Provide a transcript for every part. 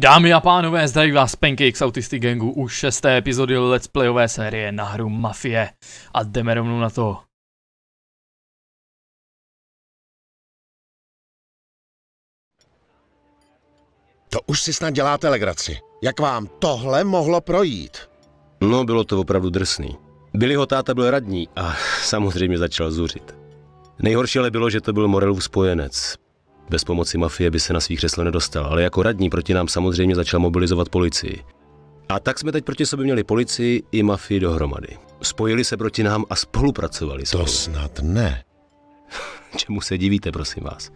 Dámy a pánové, zdraví vás Pancakes Autistic Gangu u 6. epizody Let's Playové série na hru Mafie. A jdeme rovnou na to. To už si snad děláte legraci. Jak vám tohle mohlo projít? No, bylo to opravdu drsný. Billyho táta byl radní a samozřejmě začal zuřit. Nejhorší ale bylo, že to byl Morelův spojenec. Bez pomoci mafie by se na svý křeslo nedostal, ale jako radní proti nám samozřejmě začal mobilizovat policii. A tak jsme teď proti sobě měli policii i mafii dohromady. Spojili se proti nám a spolupracovali spolu. To snad ne. Čemu se divíte, prosím vás?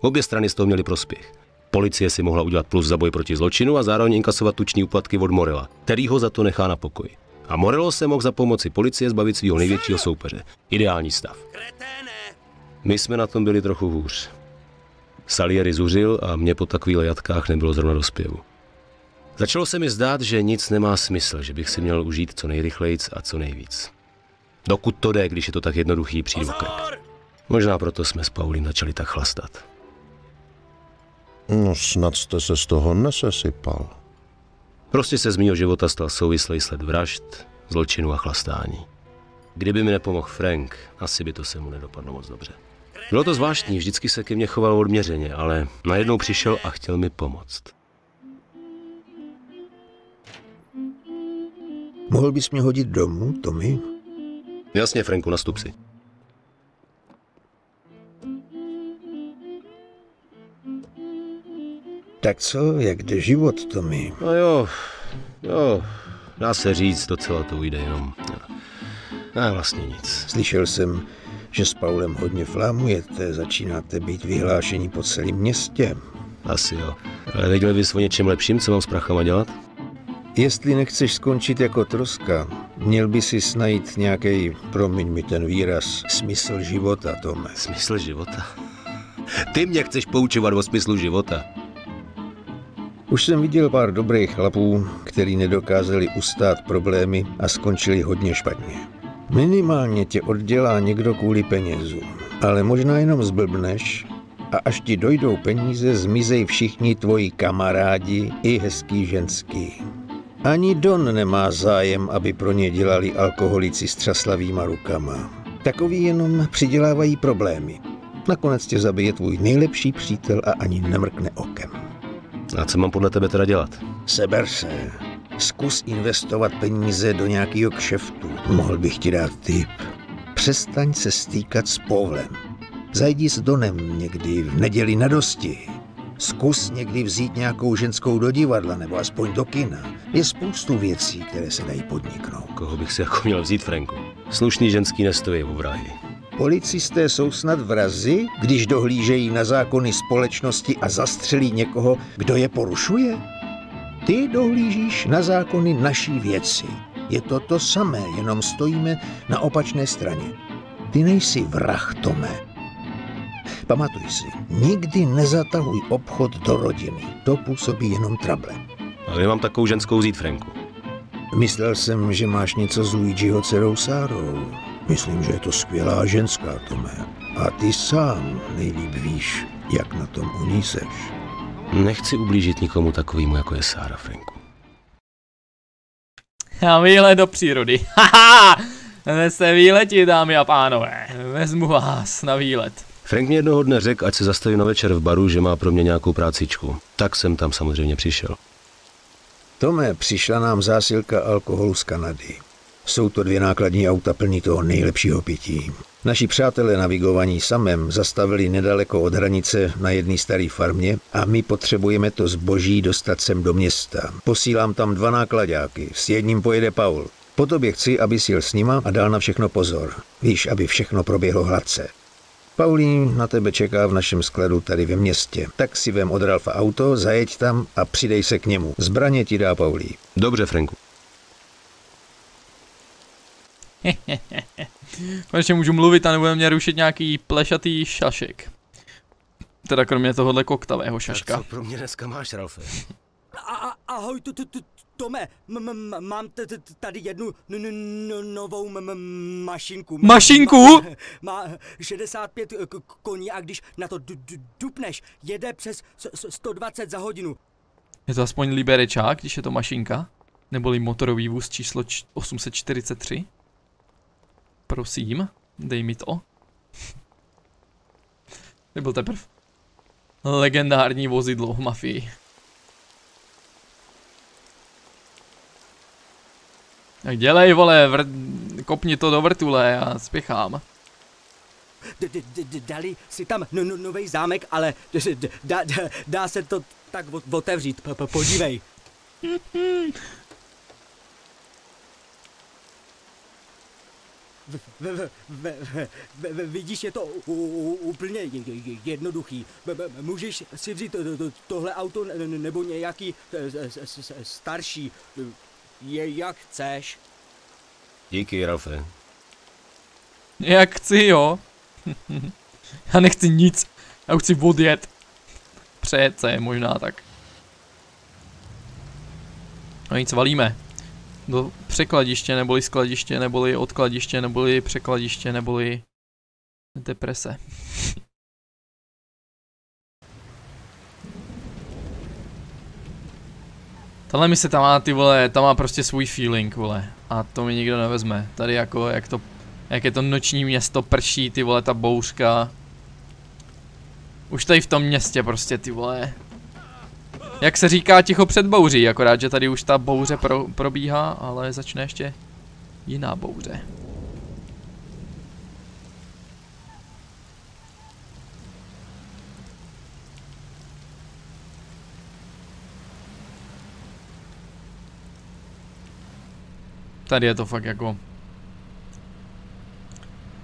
Obě strany z toho měly prospěch. Policie si mohla udělat plus za boj proti zločinu a zároveň inkasovat tuční úplatky od Morela, který ho za to nechá na pokoji. A Morelo se mohl za pomoci policie zbavit svého největšího soupeře. Ideální stav. My jsme na tom byli trochu hůř. Salieri zuřil a mě po takových jatkách nebylo zrovna do zpěvu. Začalo se mi zdát, že nic nemá smysl, že bych si měl užít co nejrychlejc a co nejvíc. Dokud to jde, když je to tak jednoduchý příruček. Možná proto jsme s Paulem začali tak chlastat. No snad jste se z toho nesesypal. Prostě se z mýho života stal souvislý sled vražd, zločinů a chlastání. Kdyby mi nepomohl Frank, asi by to se mu nedopadlo moc dobře. Bylo to zvláštní, vždycky se ke mně choval odměřeně, ale najednou přišel a chtěl mi pomoct. Mohl bys mě hodit domů, Tommy? Jasně, Franku, nastup si. Tak co, jak jde život, Tommy? No jo, dá se říct, docela to ujde, jenom vlastně nic. Slyšel jsem, že s Paulem hodně flámujete, začínáte být vyhlášení po celém městě. Asi jo. Ale věděl bys o něčem lepším, co mám s prachama dělat? Jestli nechceš skončit jako troska, měl by si najít nějaký, promiň mi ten výraz, smysl života, Tome. Smysl života? Ty mě chceš poučovat o smyslu života. Už jsem viděl pár dobrých chlapů, který nedokázali ustát problémy a skončili hodně špatně. Minimálně tě oddělá někdo kvůli penězům, ale možná jenom zblbneš a až ti dojdou peníze, zmizej všichni tvoji kamarádi i hezký ženský. Ani Don nemá zájem, aby pro ně dělali alkoholici s třaslavýma rukama. Takoví jenom přidělávají problémy. Nakonec tě zabije tvůj nejlepší přítel a ani nemrkne okem. A co mám podle tebe teda dělat? Seber se. Zkus investovat peníze do nějakého kšeftu. Mohl bych ti dát tip. Přestaň se stýkat s Paulem. Zajdi s Donem někdy v neděli na dosti. Zkus někdy vzít nějakou ženskou do divadla nebo aspoň do kina. Je spoustu věcí, které se dají podniknout. Koho bych si jako měl vzít, Franku? Slušný ženský nestojí u vrahy. Policisté jsou snad vrazi, když dohlížejí na zákony společnosti a zastřelí někoho, kdo je porušuje? Ty dohlížíš na zákony naší věci. Je to to samé, jenom stojíme na opačné straně. Ty nejsi vrah, Tome. Pamatuj si, nikdy nezatahuj obchod do rodiny. To působí jenom trable. Ale já mám takovou ženskou vzít, Franku. Myslel jsem, že máš něco s Ujidžiho dcerou Sárou. Myslím, že je to skvělá ženská, Tome. A ty sám nejlíp víš, jak na tom u ní seš. Nechci ublížit nikomu takovýmu, jako je Sára, Franku. A výlet do přírody. Haha! Jdeme se výletit, dámy a pánové. Vezmu vás na výlet. Frank mě jednoho dne řekl, ať se zastaví na večer v baru, že má pro mě nějakou prácičku. Tak jsem tam samozřejmě přišel. Tome, přišla nám zásilka alkoholu z Kanady. Jsou to dvě nákladní auta plný toho nejlepšího pití. Naši přátelé navigovaní samem zastavili nedaleko od hranice na jedné staré farmě a my potřebujeme to zboží dostat sem do města. Posílám tam dva nákladáky, s jedním pojede Paul. Po tobě chci, aby jsi jel s nima a dal na všechno pozor. Víš, aby všechno proběhlo hladce. Paulín na tebe čeká v našem skladu tady ve městě. Tak si vem od Ralfa auto, zajeď tam a přidej se k němu. Zbraně ti dá Paulí. Dobře, Franku. Konečně můžu mluvit a nebude mě rušit nějaký plešatý šašek. Teda kromě tohohle koktavého šaška. Tak co pro mě dneska máš, Ralfe? Ahoj, Tome, mám tady jednu novou mašinku. Mašinku? Má 65 koní a když na to dupneš, jede přes 120 za hodinu. Je to aspoň liberečák, když je to mašinka. Neboli motorový vůz číslo 843. Prosím, dej mi to. Nebyl teprv. Legendární vozidlo v Mafii. Tak dělej, vole, kopni to do vrtule, já spěchám. Dali si tam nový zámek, ale dá se to tak otevřít, podívej. Vidíš, je to úplně jednoduchý. Můžeš si vzít tohle auto nebo nějaký starší. Je jak chceš. Díky, Ralfe. Jak chci, jo. Já nechci nic. Já chci odjet. Přece, možná tak. No nic, valíme. Do překladiště, neboli skladiště, neboli odkladiště, neboli překladiště, neboli deprese. Tahle mise tam má, ty vole, tam má prostě svůj feeling, vole. A to mi nikdo nevezme. Tady jako, jak je to noční město, prší, ty vole, ta bouřka. Už tady v tom městě prostě, ty vole. Jak se říká, ticho před bouří, akorát, že tady už ta bouře probíhá, ale začne ještě jiná bouře. Tady je to fakt jako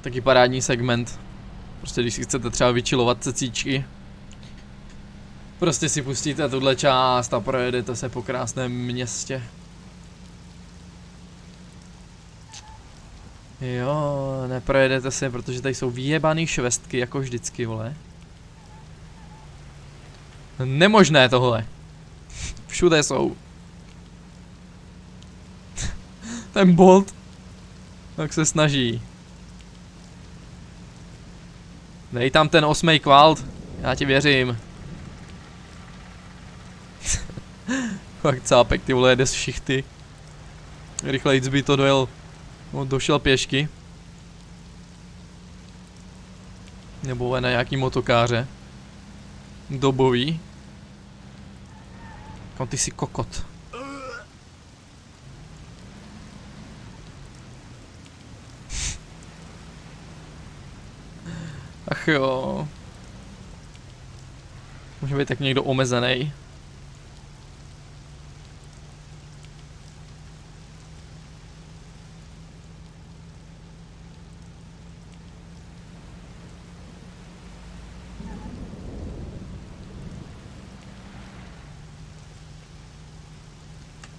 taky parádní segment. Prostě když si chcete třeba vyčilovat cecíčky, prostě si pustíte tuhle část a projedete se po krásném městě. Jo, neprojedete se, protože tady jsou vyjebaný švestky, jako vždycky, vole. Nemožné tohle. Všude jsou. Ten Bolt, tak se snaží. Dej tam ten 8. kvalt, já ti věřím. Fakt cápek, ty vole, jede z šichty. Rychlejc by to dojel, no, došel pěšky. Nebo na nějaký motokáře. Dobový. Kam ty jsi kokot. Ach jo. Může být tak někdo omezený.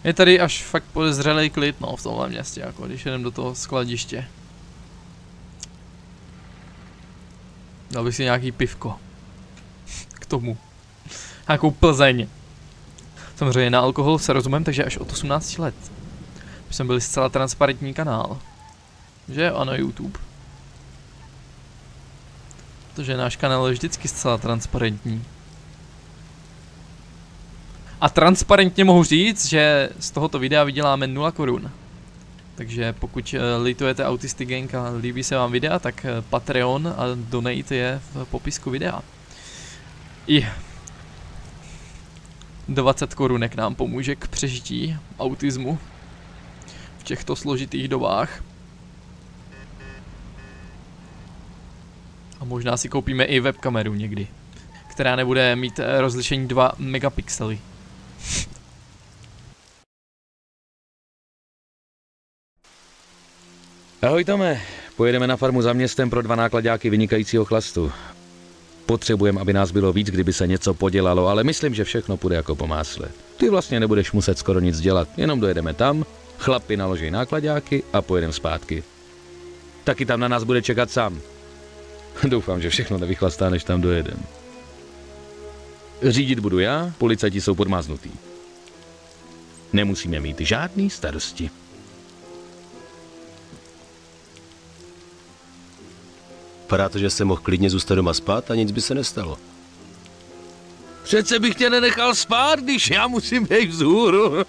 Je tady až fakt podezřelej klid, no, v tomhle městě, jako když jedem do toho skladiště. Dal bych si nějaký pivko. K tomu. Jakou Plzeň. Samozřejmě na alkohol se rozumím, takže až od 18 let. My jsme byli zcela transparentní kanál. Že? Ano, YouTube. Protože náš kanál je vždycky zcela transparentní. A transparentně mohu říct, že z tohoto videa vyděláme 0 korun. Takže pokud litujete Autistic Gang a líbí se vám videa, tak Patreon a donate je v popisku videa. I 20 korunek nám pomůže k přežití autismu v těchto složitých dobách. A možná si koupíme i webkameru někdy, která nebude mít rozlišení 2 megapixely. Ahoj, Tome, pojedeme na farmu za městem pro 2 nákladáky vynikajícího chlastu. Potřebujeme, aby nás bylo víc, kdyby se něco podělalo, ale myslím, že všechno půjde jako po másle. Ty vlastně nebudeš muset skoro nic dělat, jenom dojedeme tam, chlapi naloží nákladáky a pojedeme zpátky. Taky tam na nás bude čekat sám. Doufám, že všechno nevychlastá, než tam dojedem. Řídit budu já, policajti jsou podmáznutí. Nemusíme mít žádný starosti. Vypadá to, že jsem mohl klidně zůstat doma spát a nic by se nestalo. Přece bych tě nenechal spát, když já musím jít vzhůru.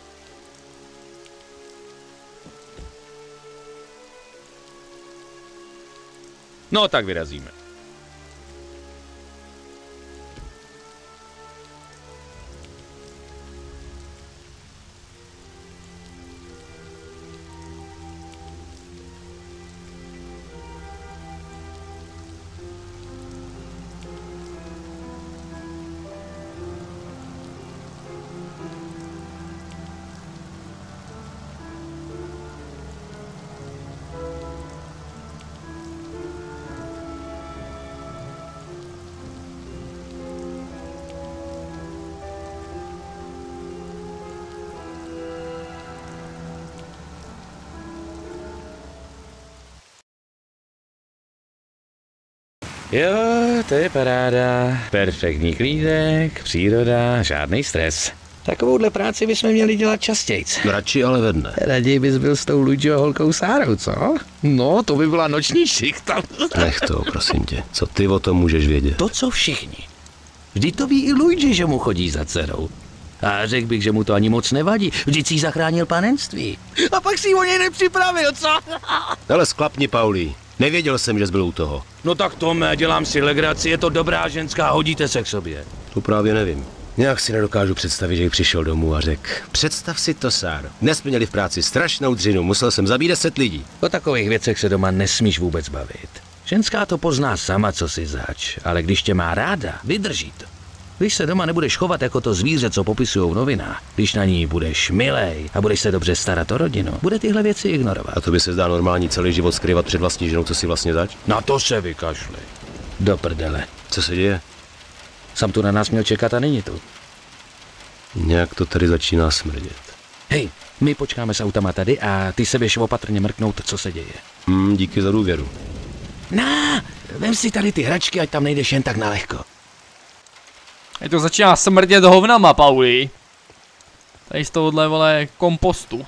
No, tak vyrazíme. Jo, to je paráda. Perfektní klídek, příroda, žádný stres. Takovouhle práci bychom měli dělat častějc. Radši ale ve dne. Raději bys byl s tou Luďo holkou Sárou, co? No, to by byla noční šichta. Nech to, prosím tě. Co ty o tom můžeš vědět? To, co všichni. Vždyť to ví i Luigi, že mu chodí za dcerou. A řekl bych, že mu to ani moc nevadí. Vždyť si zachránil panenství. A pak si o něj nepřipravil, co? Ale sklapni, Paulí. Nevěděl jsem, že zbyl u toho. No tak Tome, dělám si legraci, je to dobrá ženská, hodíte se k sobě. To právě nevím. Nějak si nedokážu představit, že jich přišel domů a řekl. Představ si to, Sáro. Dnes jsme měli v práci strašnou dřinu, musel jsem zabít 10 lidí. O takových věcech se doma nesmíš vůbec bavit. Ženská to pozná sama, co si zač, ale když tě má ráda, vydrží to. Když se doma nebudeš chovat jako to zvíře, co popisují v novinách, když na ní budeš milej a budeš se dobře starat o rodinu, bude tyhle věci ignorovat. A to by se zdá normální celý život skrývat před vlastní ženou, co si vlastně zač? Na to se vykašli. Do prdele. Co se děje? Sam tu na nás měl čekat a není tu. Nějak to tady začíná smrdět. Hej, my počkáme s autama tady a ty se běž opatrně mrknout, co se děje. Díky za důvěru. Vem si tady ty hračky, ať tam nejdeš jen tak nalehko. Je to začíná smrdět hovnama, Pauli. Tady z tohohle, vole, kompostu.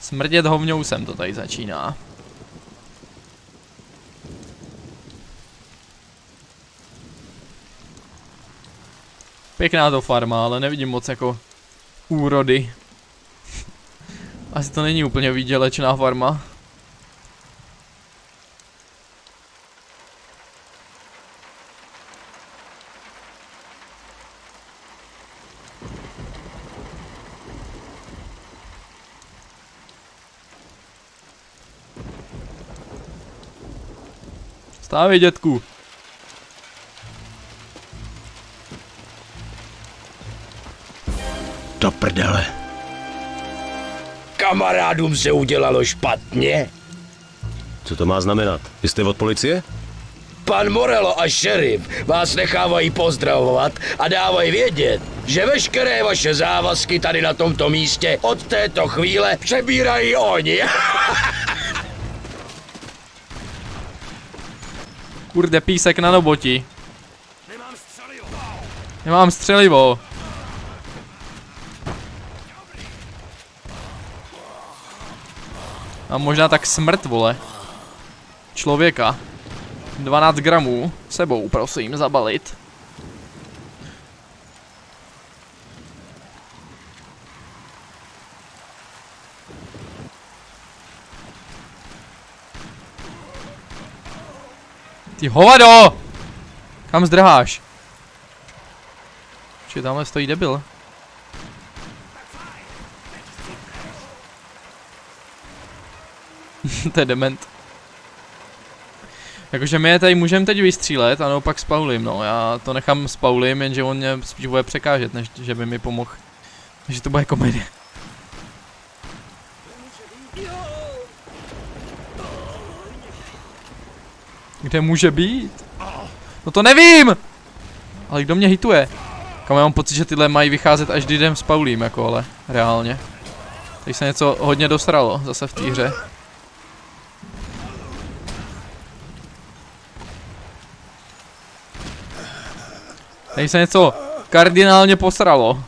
Smrdět hovňou sem to tady začíná. Pěkná to farma, ale nevidím moc jako úrody. Asi to není úplně výdělečná farma. Stávej, dětku. Do prdele. Kamarádům se udělalo špatně. Co to má znamenat? Vy jste od policie? Pan Morelo a šerif vás nechávají pozdravovat a dávají vědět, že veškeré vaše závazky tady na tomto místě od této chvíle přebírají oni. Kurde, písek na noboti. Nemám střelivo. A možná tak smrt, vole. Člověka. 12 gramů sebou, prosím, zabalit. Ty hovado! Kam zdrháš? Či tamhle stojí debil. To je dement. Jakože my je tady můžeme teď vystřílet, a naopak s Paulim, no. Já to nechám s Paulim, jenže on mě spíš bude překážet, než že by mi pomohl. Takže to bude komedie. Kde může být? No to nevím! Ale kdo mě hituje? Kam já mám pocit, že tyhle mají vycházet, až když jdem s Paulím, jako ale reálně. Teď se něco hodně dosralo zase v té hře. Teď se něco kardinálně posralo.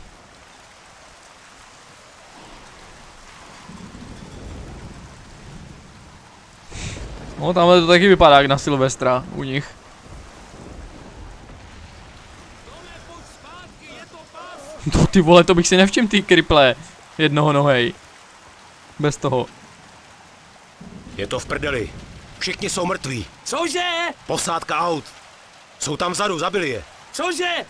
No, tamhle to taky vypadá jak na Silvestra u nich. No ty vole, to bych si nevšiml, ty kriple. Jednoho nohej. Bez toho. Je to v prdeli. Všichni jsou mrtví. Cože? Posádka aut. Jsou tam vzadu, zabili je. Cože?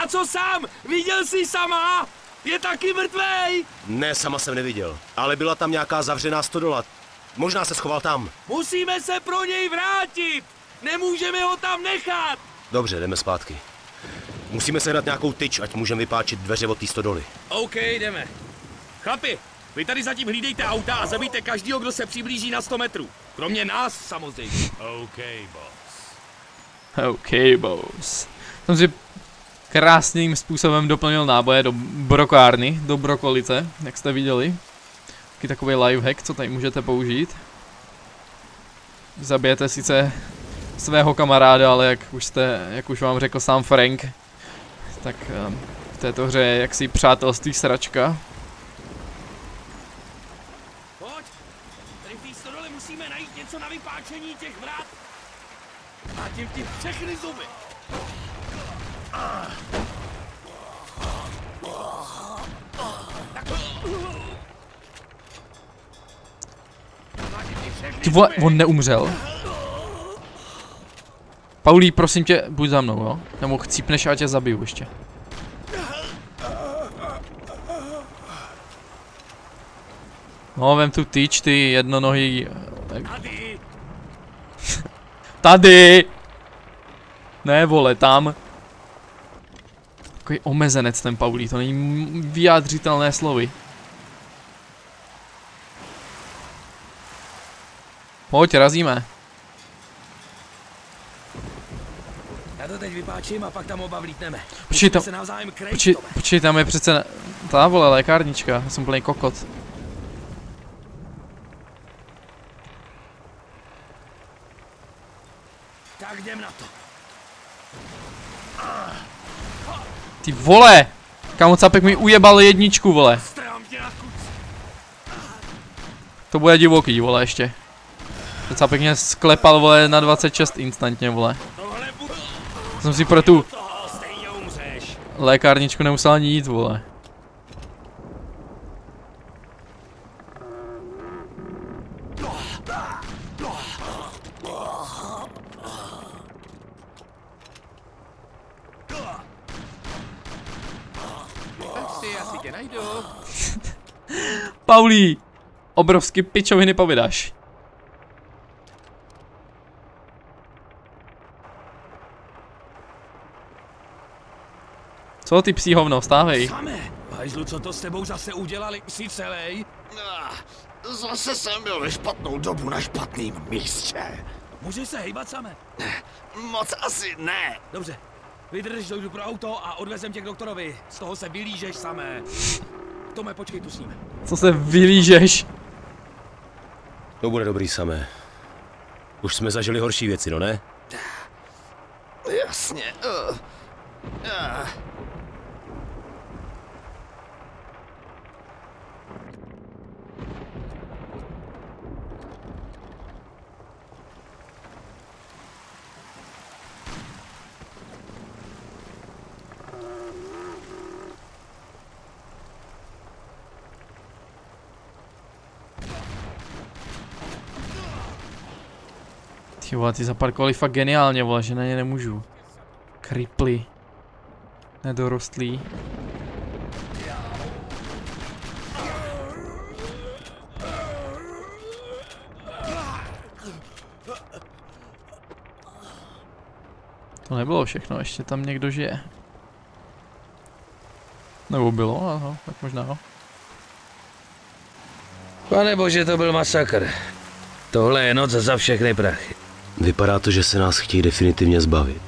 A co sám? Viděl jsi sama? Je taky mrtvej? Ne, sama jsem neviděl. Ale byla tam nějaká zavřená stodola. Možná se schoval tam. Musíme se pro něj vrátit. Nemůžeme ho tam nechat. Dobře, jdeme zpátky. Musíme sehnat nějakou tyč, ať můžeme vypáčit dveře od té stodoly. OK, jdeme. Chlapi, vy tady zatím hlídejte auta a zabijte každýho, kdo se přiblíží na 100 metrů. Kromě nás samozřejmě. OK, boss. OK, boss. Jsem si krásným způsobem doplnil náboje do brokárny, do brokolice, jak jste viděli. Taky takový lifehack, co tady můžete použít. Zabijete sice svého kamaráda, ale jak už vám řekl sám Frank, tak v této hře je jaksi přátelství sračka. Pojď, tady v té stodole musíme najít něco na vypáčení těch vrat. A tím ti všechny zuby. Ty vole, on neumřel. Paulí, prosím tě, buď za mnou, jo? Nebo chcípneš a já tě zabiju ještě. No, vem tu tyč, ty jednonohý... Tady! Tady! Ne, vole, tam. Takový omezenec ten Paulí, to není vyjádřitelné slovy. Pojď, razíme. Já to teď vypáčím a pak tam oba vlítneme. Počkej, tam je přece ta vole lékárnička, já jsem plný kokot. Tak jdem na to. Ty vole! Kámo, cápek mi ujebal jedničku, vole. To bude divoký, vole, ještě. Ten cápek mě sklepal, vole, na 26 instantně, vole. Jsem si pro tu lékárničku nemusel ani jít, vole. Paulí, obrovsky pičoviny povědáš. Co ty psí hovno, stávej. Hajzlu, co to s tebou zase udělali, jsi celý? Zase jsem byl ve špatnou dobu na špatném místě. Můžeš se hejbat, Same? Moc asi ne. Dobře, vydrž, dojdu pro auto a odvezem tě k doktorovi. Z toho se vylížeš, Same. Tome, počkej tu s ním. Co se vylížeš? To bude dobrý, Same. Už jsme zažili horší věci, no ne? Jasně. Ty vole, ty zaparkovali fakt geniálně, vole, že na ně nemůžu. Kripli. Nedorostlí. To nebylo všechno, ještě tam někdo žije. Nebo bylo, aha, tak možná jo. Pane bože, to byl masakr. Tohle je noc za všechny prachy. Vypadá to, že se nás chtějí definitivně zbavit.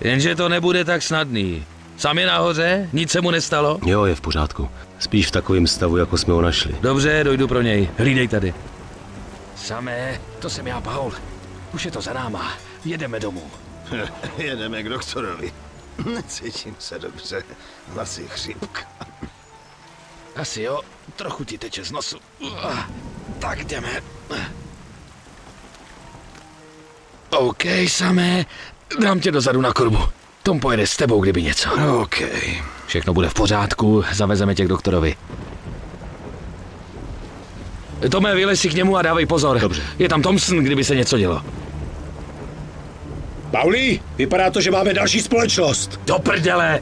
Jenže to nebude tak snadný. Sam je nahoře? Nic se mu nestalo? Jo, je v pořádku. Spíš v takovém stavu, jako jsme ho našli. Dobře, dojdu pro něj. Hlídej tady. Samé, to jsem já, Paul. Už je to za náma. Jedeme domů. Jedeme k doktorovi. Cítím se dobře. Vlasy chřipka. Asi jo, trochu ti teče z nosu. Tak jdeme. OK, Samé, dám tě dozadu na korbu. Tom pojede s tebou, kdyby něco. OK. Všechno bude v pořádku, zavezeme tě k doktorovi. Tome, vylez si k němu a dávej pozor. Dobře. Je tam Thompson, kdyby se něco dělo. Pauli, vypadá to, že máme další společnost. Do prdele!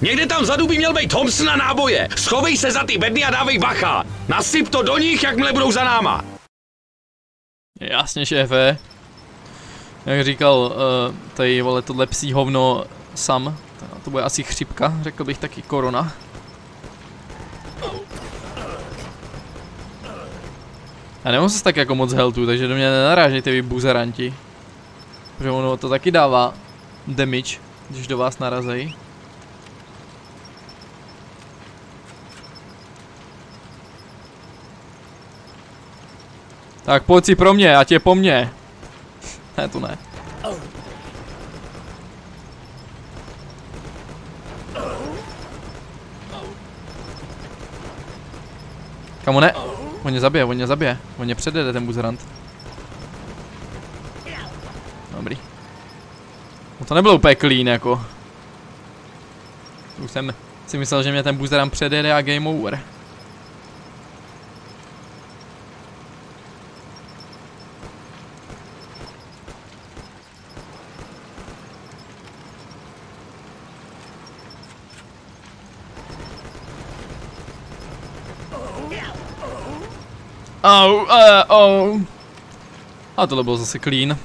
Někde tam vzadu by měl být Thompson a náboje. Schovej se za ty bedny a dávej bacha. Nasyp to do nich, jakmile budou za náma. Jasně, šéfe. Jak říkal tady, vole, tohle psí hovno sam. To bude asi chřipka, řekl bych taky korona. Já nemám se tak jako moc heltu, takže do mě nenarážejte vy buzeranti. Protože ono to taky dává damage, když do vás narazejí. Tak pojď si pro mě, ať je po mně. Ne, to ne. Kamo, ne? On mě zabije, on mě zabije. On mě předjede, ten buzerant. Dobrý. No to nebylo úplně clean, jako. Už jsem si myslel, že mě ten buzerant předjede a game over. A tohle bylo zase clean.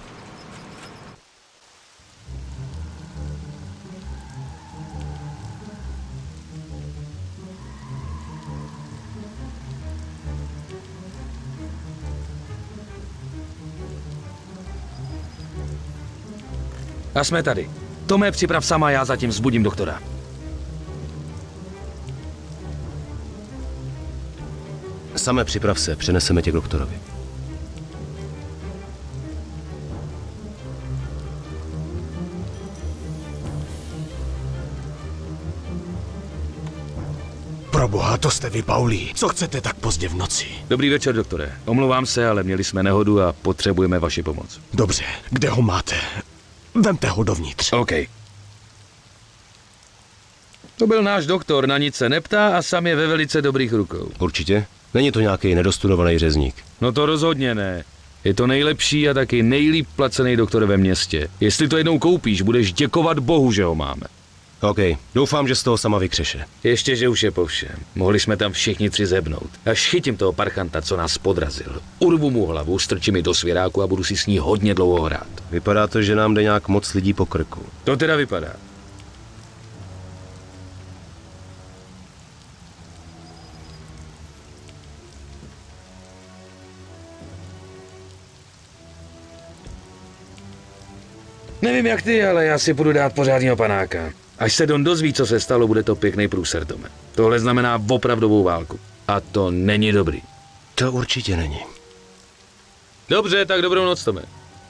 A jsme tady. Tome, připrav sama, já zatím vzbudím doktora. Same, připrav se, přeneseme tě k doktorovi. Proboha, to jste vy, Pauli. Co chcete tak pozdě v noci? Dobrý večer, doktore. Omlouvám se, ale měli jsme nehodu a potřebujeme vaši pomoc. Dobře, kde ho máte? Vemte ho dovnitř. OK. To byl náš doktor, na nic se neptá a sam je ve velice dobrých rukou. Určitě? Není to nějaký nedostudovaný řezník? No to rozhodně ne. Je to nejlepší a taky nejlíp placený doktor ve městě. Jestli to jednou koupíš, budeš děkovat Bohu, že ho máme. OK, doufám, že z toho sama vykřeše. Ještě, že už je po všem. Mohli jsme tam všichni tři zebnout. Až chytím toho parchanta, co nás podrazil. Urvu mu hlavu, strčím ji do svěráku a budu si s ní hodně dlouho hrát. Vypadá to, že nám jde nějak moc lidí po krku. To teda vypadá. Nevím jak ty, ale já si budu dát pořádného panáka. Až se Don dozví, co se stalo, bude to pěkný průser, Tome. Tohle znamená opravdovou válku. A to není dobrý. To určitě není. Dobře, tak dobrou noc, Tome.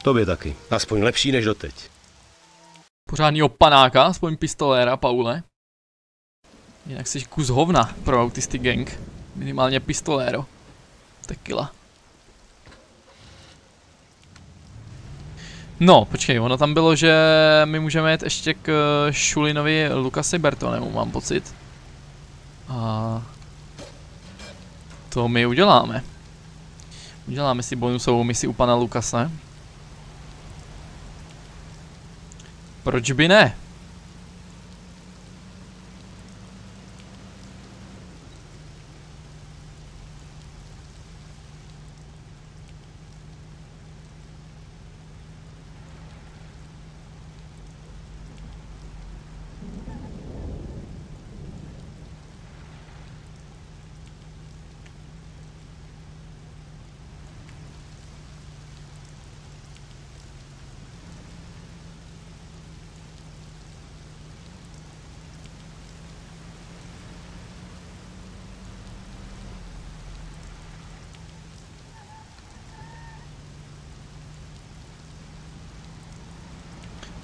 Tobě taky. Aspoň lepší než doteď. Pořádného panáka, aspoň pistoléra, Paule. Jinak jsi kus hovna pro Autistic Gang. Minimálně pistoléro. Tequila. No, počkej, ono tam bylo, že my můžeme jít ještě k Šulinovi Lukasi Bertonemu, mám pocit. A to my uděláme. Uděláme si bonusovou misi u pana Lukase. Proč by ne?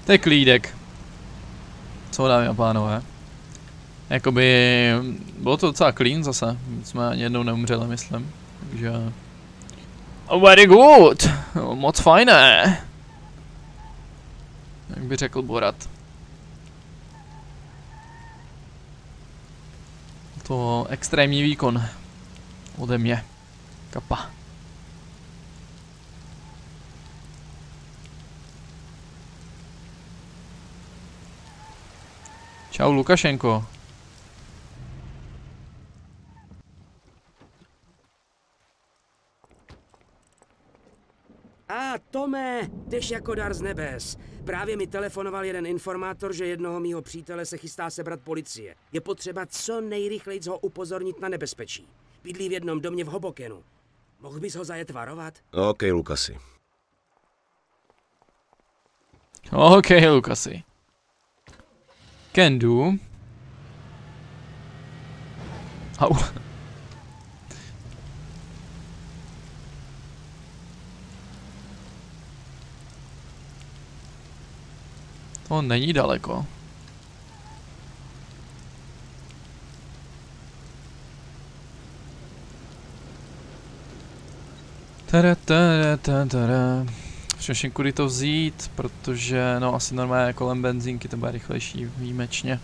To je klídek. Co, dámy a pánové? Jakoby bylo to docela clean zase. Jsme ani jednou neumřeli, myslím. Takže... Very good! Moc fajné! Jak by řekl Borat. To extrémní výkon ode mě. Kapa. Čau, Lukašenko. A Tome, jdeš jako dar z nebes. Právě mi telefonoval jeden informátor, že jednoho mýho přítele se chystá sebrat policie. Je potřeba co nejrychleji ho upozornit na nebezpečí. Bydlí v jednom domě v Hobokenu. Mohl bys ho zajet varovat? OK, Lukasi. OK, Lukasi. Can do. Au. To není daleko. Přeším, kudy to vzít, protože no asi normálně kolem benzínky to bude rychlejší výjimečně.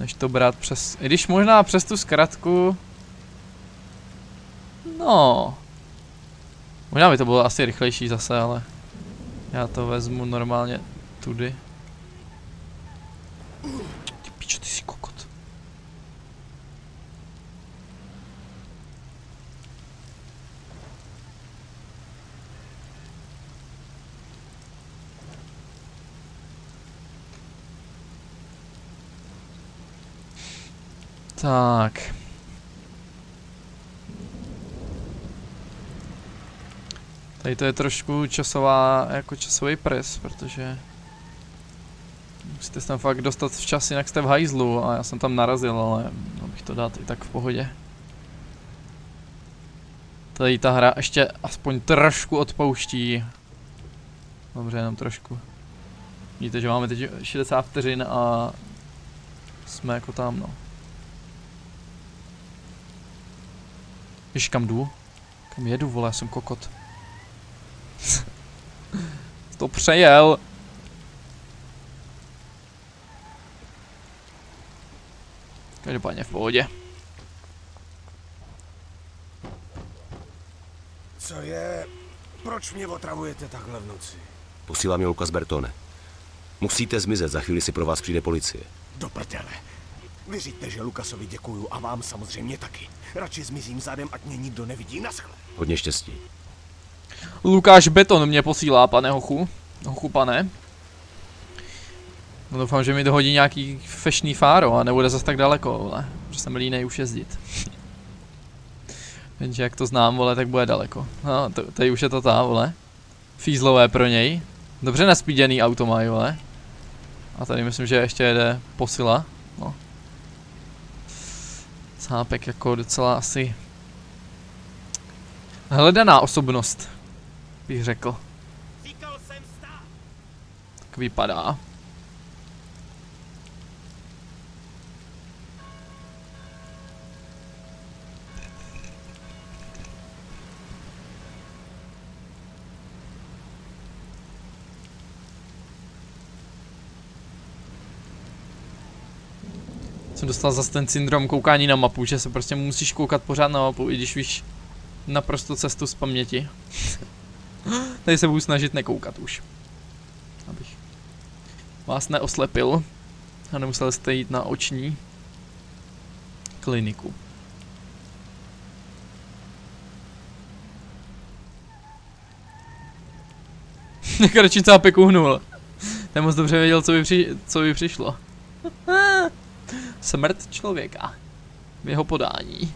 Než to brát přes, i když možná přes tu zkratku. No. Možná by to bylo asi rychlejší zase, ale já to vezmu normálně tudy. Ty pičo, ty jsi kokot. Tak. Tady to je trošku časová, jako časový pres, protože musíte se tam fakt dostat včas, jinak jste v hajzlu, a já jsem tam narazil, ale bych to dát i tak v pohodě. Tady ta hra ještě aspoň trošku odpouští. Dobře, jenom trošku. Vidíte, že máme teď 60 vteřin a jsme jako tam, no. Víš, kam jdu? Kam jedu, vole, já jsem kokot. To přejel. Každopádně v pohodě. Co je? Proč mě otravujete takhle v noci? Posílá mě Lukáš Bertone. Musíte zmizet, za chvíli si pro vás přijde policie. Do prdele. Vy říte, že Lukasovi děkuju a vám samozřejmě taky. Radši zmizím zadem, ať mě nikdo nevidí, naschle. Hodně štěstí. Lukáš Berton mě posílá, pane hochu. Hochu, pane. No, doufám, že mi dohodí nějaký fešný fáro a nebude zas tak daleko, vole. Že jsem línej už jezdit. Jenže jak to znám, vole, tak bude daleko. No, tady už je to ta, vole. Fízlové pro něj. Dobře naspíděný auto mají, vole. A tady myslím, že ještě jede posila. No. Cápek jako docela asi hledaná osobnost, bych řekl. Tak vypadá. Jsem dostal zase ten syndrom koukání na mapu, že se prostě musíš koukat pořád na mapu, i když víš naprosto cestu z paměti. Tady se budu snažit nekoukat už. Abych vás neoslepil a nemusel jste jít na oční kliniku. Radši cápek uhnul. Ten moc dobře věděl, co by přišlo. Smrt člověka v jeho podání.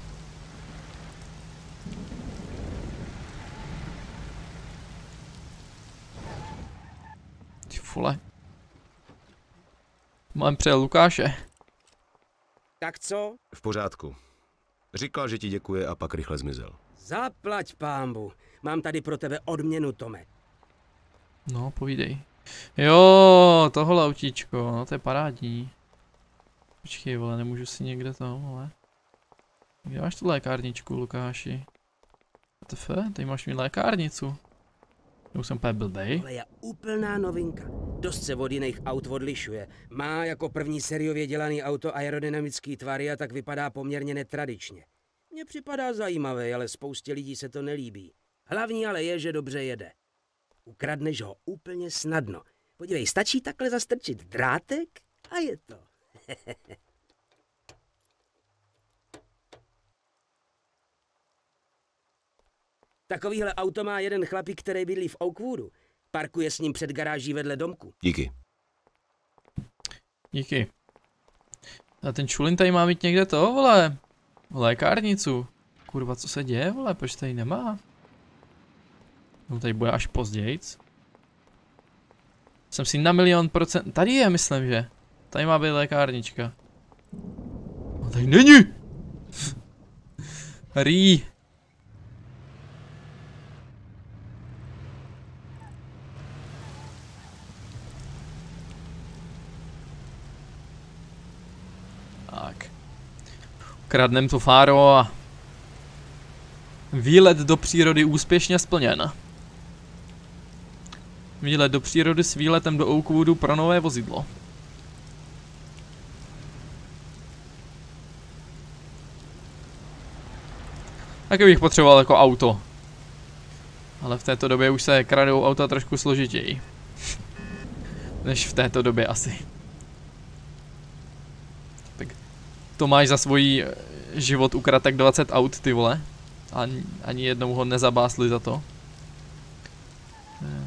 Ty vole. Mám přijel Lukáše. Tak co? V pořádku. Říkal, že ti děkuje a pak rychle zmizel. Zaplať pámbu. Mám tady pro tebe odměnu, Tome. No, povídej. Jo, tohle autíčko, no to je parádní. Počkej, vole, nemůžu si někde to, vole. Kde máš tu lékárničku, Lukáši? WTF, tady máš mi lékárnicu. Už jsem úplně blbej. Tohle je úplná novinka. Dost se od jiných aut odlišuje. Má jako první sériově dělaný auto aerodynamický tvary a tak vypadá poměrně netradičně. Mně připadá zajímavé, ale spoustě lidí se to nelíbí. Hlavní ale je, že dobře jede. Ukradneš ho úplně snadno. Podívej, stačí takhle zastrčit drátek a je to. Takovýhle auto má jeden chlapík, který bydlí v Oakwoodu. Parkuje s ním před garáží vedle domku. Díky. Díky. A ten čulin tady má mít někde to, vole. Lékárnicu. Kurva, co se děje, vole, proč tady nemá? No tady bude až pozdějc. Jsem si na 100 000%, tady je, myslím, že. Tady má být lékárnička. No tady není! Rý. Kradnem tu fáro a výlet do přírody úspěšně splněn. Výlet do přírody s výletem do Oakwoodu pro nové vozidlo. Taky bych potřeboval jako auto. Ale v této době už se kradou auta trošku složitěji. Než v této době asi. To máš za svůj život ukrat tak 20 aut, ty vole. Ani jednou ho nezabásli za to.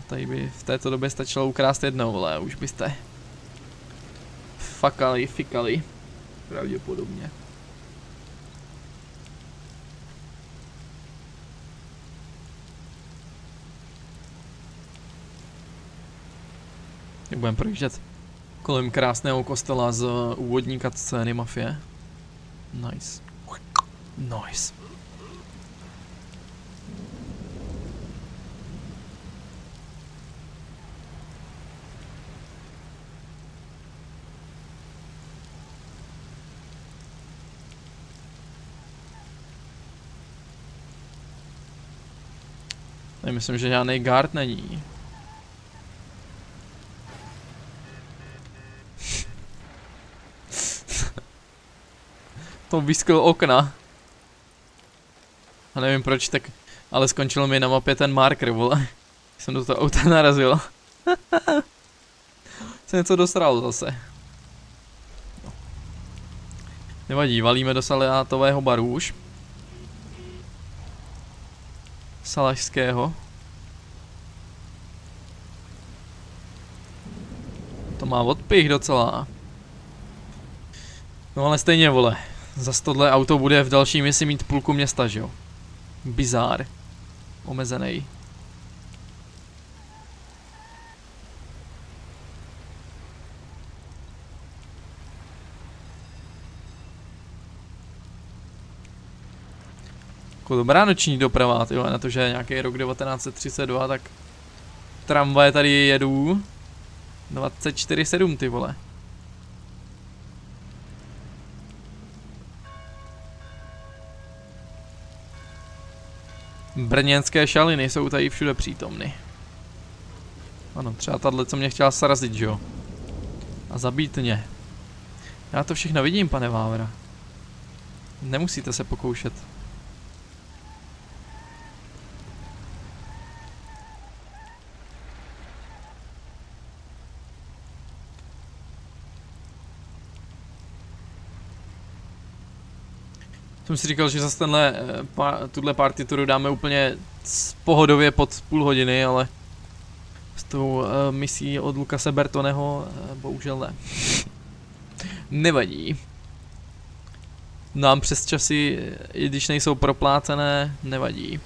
Tady by v této době stačilo ukrást jednou, vole, už byste fikali, pravděpodobně. Budeme projíždět kolem krásného kostela z úvodní cutscény Mafie. Nice. Nice. Já myslím, že žádný guard není. To vyskl okna. A nevím proč, tak ale skončil mi na mapě ten marker, vole. Jsem do toho auta narazil. Jsem něco dosral zase. No. Nevadí, valíme do salátového baru už. Salašského. To má odpich docela. No ale stejně, vole. Zas tohle auto bude v další misi mít půlku města, že jo? Bizár. Omezený. Jako dobrá noční doprava, tyhle, na to, že je nějaký rok 1932, tak tramvaje tady jedou 24/7, ty vole. Brněnské šaliny jsou tady všude přítomny. Ano, třeba tahle, co mě chtěla srazit, že jo? A zabít mě. Já to všechno vidím, pane Vávra. Nemusíte se pokoušet. Jsem si říkal, že zase tuhle partituru dáme úplně pohodově pod půl hodiny, ale s tou misí od Lukáše Bertoneho bohužel ne. Nevadí. Nám přes časy, i když nejsou proplácené, nevadí.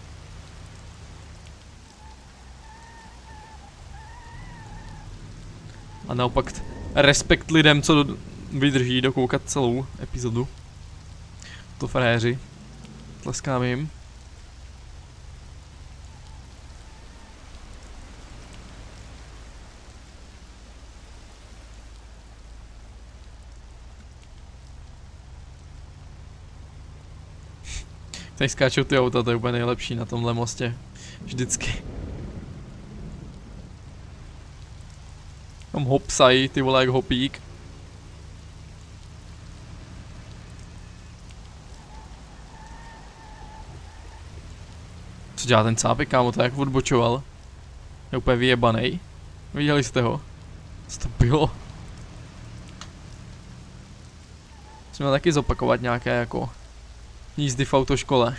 A naopak respekt lidem, co vydrží dokoukat celou epizodu. To fréři. Tleskám jim. Tady skáčou ty auta, to je úplně nejlepší na tomhle mostě. Vždycky. Tam hopsají, ty vole, jak hopík. Co dělá ten cápek, kámo, to jak odbočoval? Je úplně vyjebanej. Viděli jste ho? Co to bylo? Musíme taky zopakovat nějaké jako jízdy v autoškole.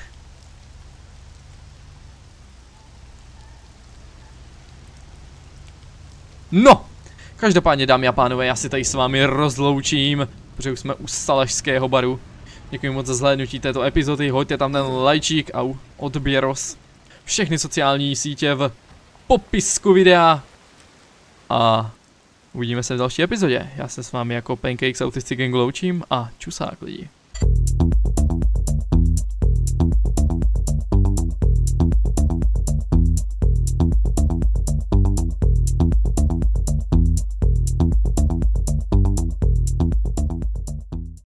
No! Každopádně, dámy a pánové, já si tady s vámi rozloučím, protože už jsme u salašského baru. Děkuji moc za zhlédnutí této epizody, hoďte tam ten lajčík a odběros. Všechny sociální sítě v popisku videa. A uvidíme se v další epizodě. Já se s vámi jako Pancakes Autistic Gangu loučím a čusák lidi.